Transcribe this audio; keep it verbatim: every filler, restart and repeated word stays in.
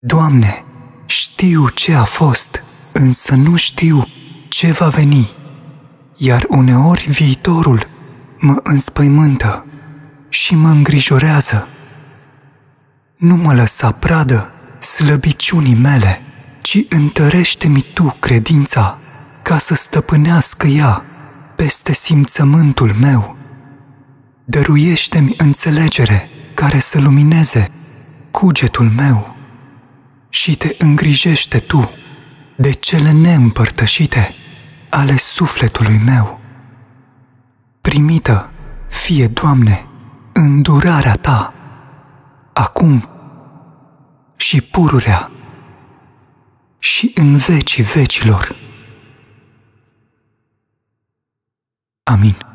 Doamne, știu ce a fost, însă nu știu ce va veni, iar uneori viitorul mă înspăimântă și mă îngrijorează. Nu mă lăsa pradă slăbiciunii mele, ci întărește-mi Tu credința ca să stăpânească ea peste simțământul meu. Dăruiește-mi înțelegere care să lumineze cugetul meu și Te îngrijește Tu de cele neîmpărtășite ale sufletului meu. Primită fie, Doamne, îndurarea Ta, acum și pururea și în vecii vecilor. Amin.